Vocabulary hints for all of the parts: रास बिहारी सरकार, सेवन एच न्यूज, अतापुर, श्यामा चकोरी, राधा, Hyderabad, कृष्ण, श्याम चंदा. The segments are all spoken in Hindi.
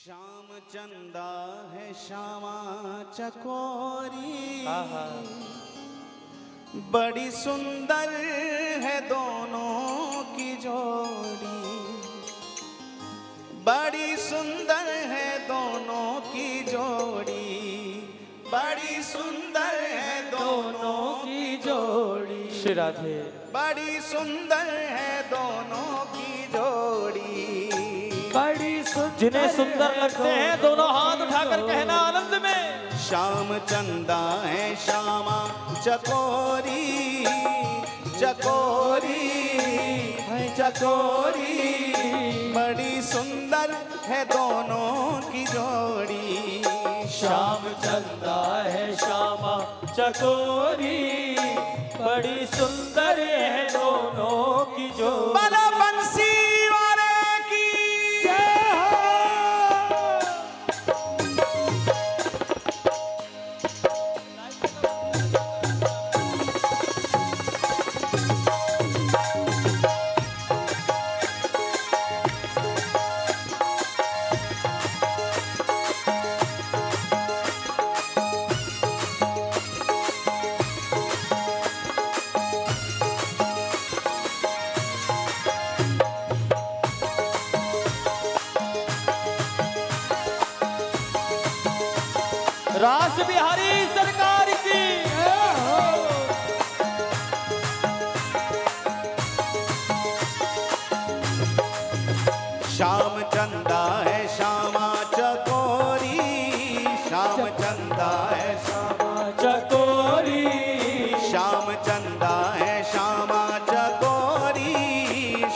श्याम चंदा है श्यामा चकोरी, बड़ी सुंदर है दोनों की जोड़ी, बड़ी सुंदर है दोनों की जोड़ी, बड़ी सुंदर है दोनों की जोड़ी। श्री राधे। बड़ी सुंदर है दोनों की जोड़ी, बड़ी सुंदर, जिन्हें सुंदर लगते हैं दोनों हाथ उठाकर कहना आनंद में। श्याम चंदा है श्यामा चकोरी, चकोरी है चकोरी, बड़ी सुंदर है दोनों की जोड़ी। श्याम चंदा है श्यामा चकोरी, बड़ी सुंदर है दोनों की जोड़ी। रास बिहारी सरकार की श्याम चंदा है श्यामा चकोरी, श्याम चंदा है श्यामा चकोरी, श्याम चंदा है श्यामा चकोरी,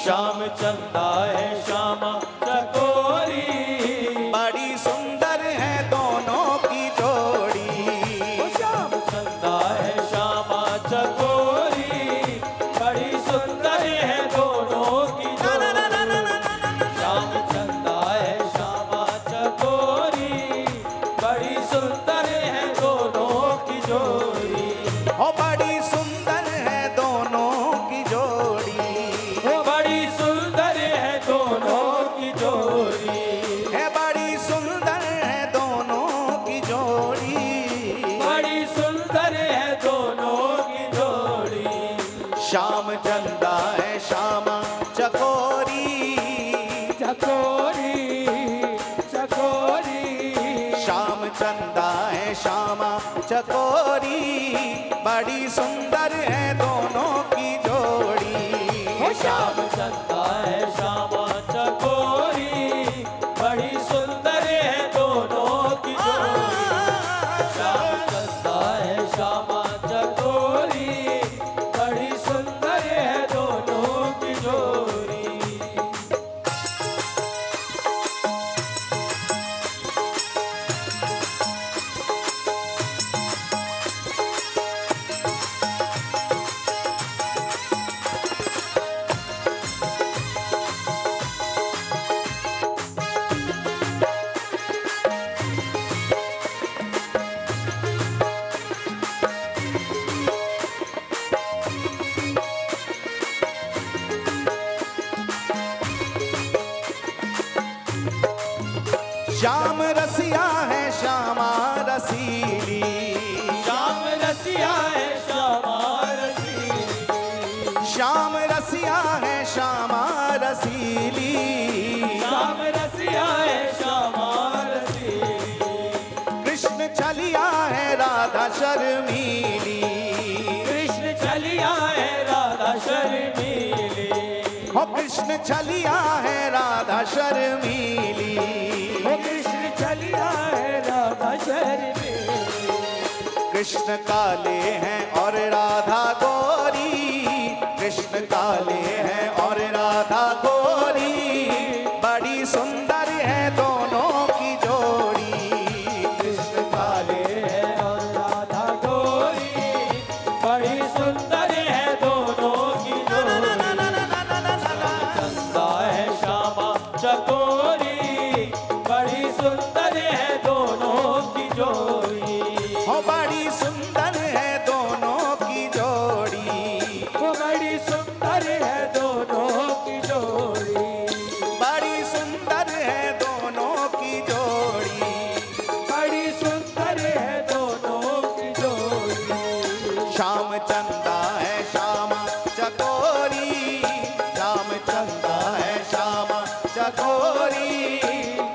श्याम चंदा है श्यामा चकोरी, बड़ी सुंदर है दोनों चंदा है श्यामा चकोरी, बड़ी सुंदर है दोनों की जोड़ी। हो श्याम चंदा है श्यामा चकोरी, बड़ी सुंदर है दोनों की जोड़ी। श्याम चंदा है श्यामा चकोरी, बड़ी सुंदर है दोनों की जोड़ी। श्याम रसिया है श्यामा रसीली, श्याम रसिया है श्यामा रसीली, श्याम रसिया है श्यामा रसीली, श्याम रसिया है श्यामा रसीली, कृष्ण चलिया है राधा शर्मीली, कृष्ण चलिया है राधा शर्मीली, हो कृष्ण चलिया है राधा शर्मीली, कृष्ण चलिया है राधा शर्मीली, कृष्ण काले हैं और राधा गोरी, कृष्ण काले हैं और राधा गोरी, बड़ी सुंदर है दोनों की जोड़ी। कृष्ण काले हैं और राधा गोरी, बड़ी सुंदर है दोनों की जोड़ी। चंदा है श्यामा चकोरी, बड़ी सुंदर है दोनों की जोड़ी। हो बड़ी सुंदर है दोनों की जोड़ी, हो बड़ी सुंदर है दोनों की जोड़ी, बड़ी सुंदर है दोनों की जोड़ी।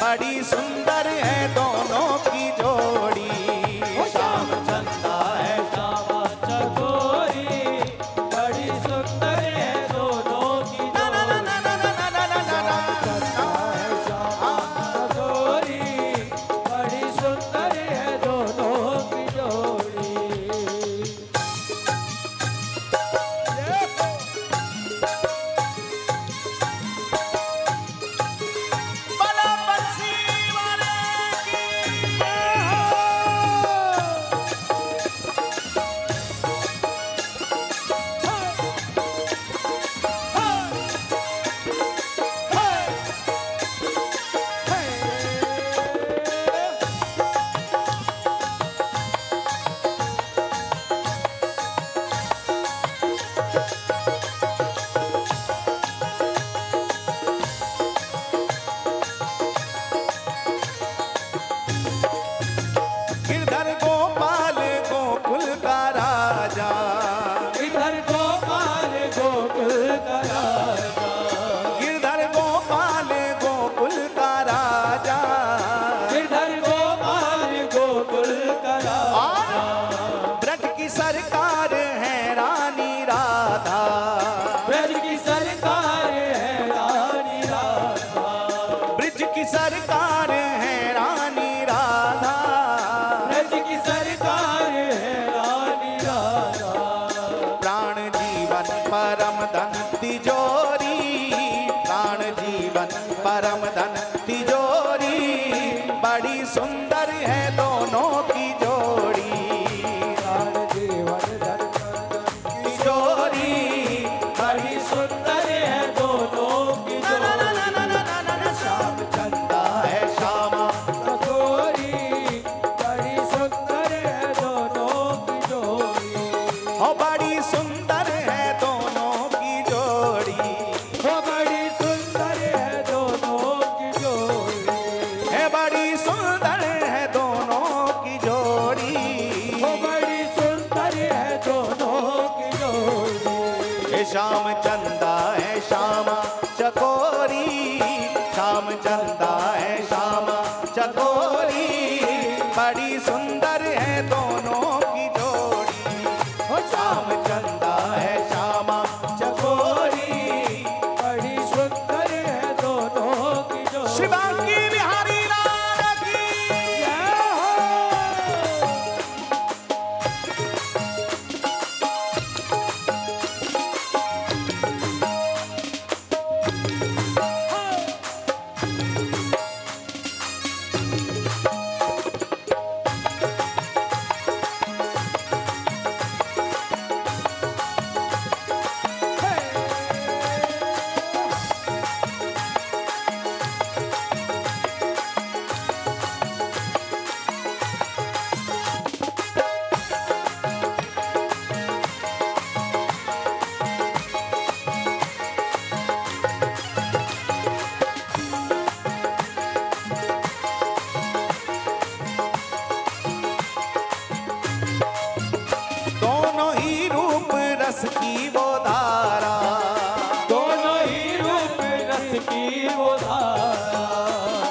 बड़ी सुंदर है दोनों की जोड़ी। श्याम चंदा है श्यामा चकोरी, बड़ी सुंदर है दोनों की जोड़ी, बड़ी सुंदर है दोनों की जोड़ी। परम धन तिजोरी, बड़ी सुंदर है दोनों की जोड़ी। प्राण जीवन धन तिजोरी, बड़ी सुंदर है दोनों की जोड़ी। श्याम चंदा है श्यामा चकोरी, बड़ी सुंदर है दोनों की जोड़ी। हो बड़ी सुंदर है दोनों की जोड़ी, हो बड़ी सुंदर है श्याम चंदा है श्यामा चकोरी, श्याम चंदा है श्यामा चकोरी, बड़ी सुंदर है दोनों की जोड़ी। हो श्याम चंदा है श्यामा चकोरी, बड़ी सुंदर है दोनों की जोड़ी। शिवा की बिहारी लाल की जय हो। की वो धारा, दोनों ही रूप रस की वो धारा,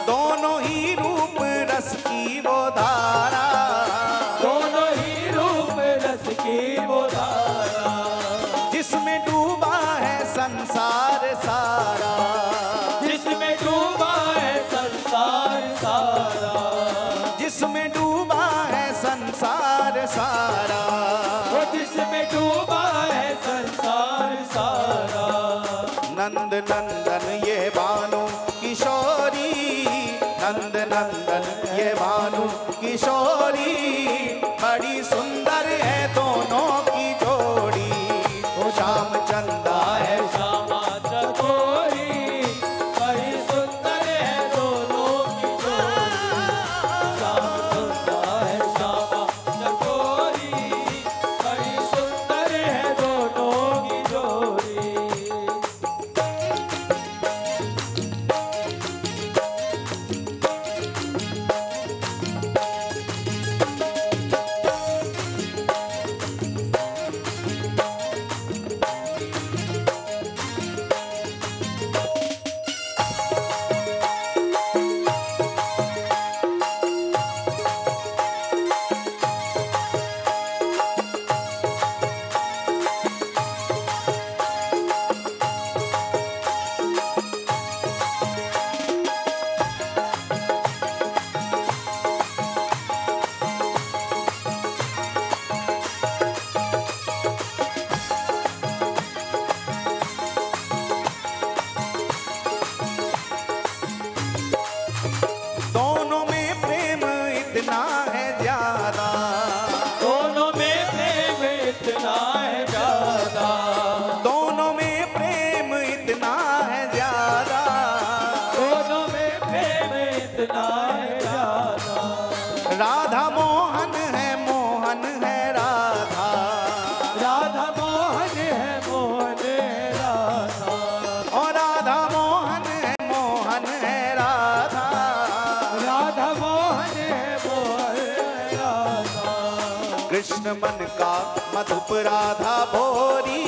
दोनों ही रूप रस की वो धारा, दोनों ही रूप रस की वो धारा, जिसमें डूबा है संसार सारा, जिसमें डूबा है संसार सारा, जिसमें डूबा है संसार सारा, जिसमें डूबा है संसार सारा। नंद नंदन ये भानु किशोरी, नंद नंदन ये भानु किशोरी, बड़ी सुंदर है दोनों की जोड़ी। ओ श्याम चंदा है श्यामा चकोरी, बड़ी सुंदर है दोनों की जोड़ी। श्याम चंदा है श्यामा चकोरी, कृष्ण मन का मधुप राधा भोरी,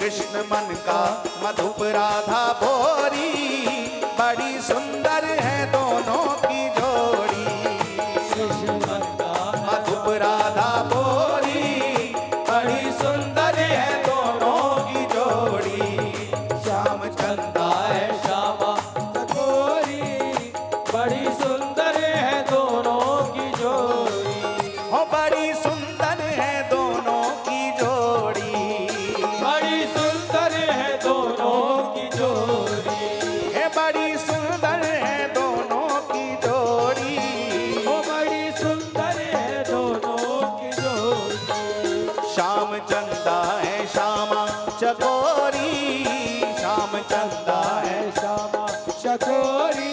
कृष्ण मन का मधुप राधा भोरी, बड़ी सुंदर है दोनों की जोड़ी। कृष्ण मन का मधुप राधा भोरी, बड़ी सुंदर है दोनों की जोड़ी। श्याम चंदा है श्यामा चकोरी, बड़ी सुंदर है दोनों की जोड़ी। हो बड़ी सुंदर है दोनों की जोड़ी, बड़ी सुंदर है दोनों की जोड़ी। है बड़ी सुंदर है दोनों की जोड़ी, हो बड़ी सुंदर है दोनों की जोड़ी। श्याम चंदा है श्यामा चकोरी, श्याम चंदा है श्यामा चकोरी,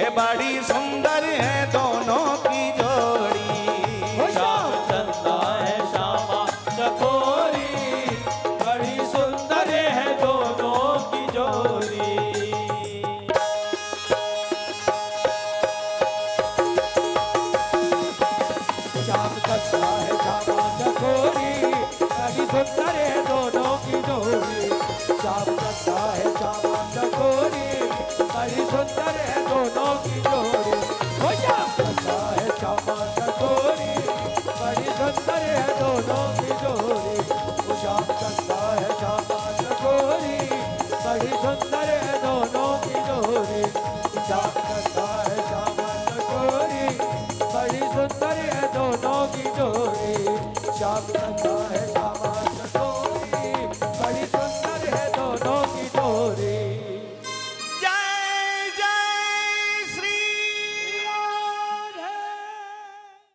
है बड़ी सुंदर है दोनों की जोड़ी। श्याम चंदा है श्यामा चकोरी, बड़ी सुंदर है दोनों की जोड़ी। श्याम चंदा है श्यामा चकोरी, बड़ी सुंदर है दोनों की जोड़ी। श्याम चंदा है श्यामा चकोरी, बड़ी सुंदर है दोनों की जोड़ी। हो श्याम चंदा है श्यामा चकोरी, बड़ी सुंदर है दोनों की जोड़ी। हो श्याम चंदा है श्यामा चकोरी, बड़ी सुंदर है दोनों की जोड़ी। श्याम चंदा है श्यामा चकोरी, बड़ी सुंदर है दोनों की जोड़ी। श्याम चंदा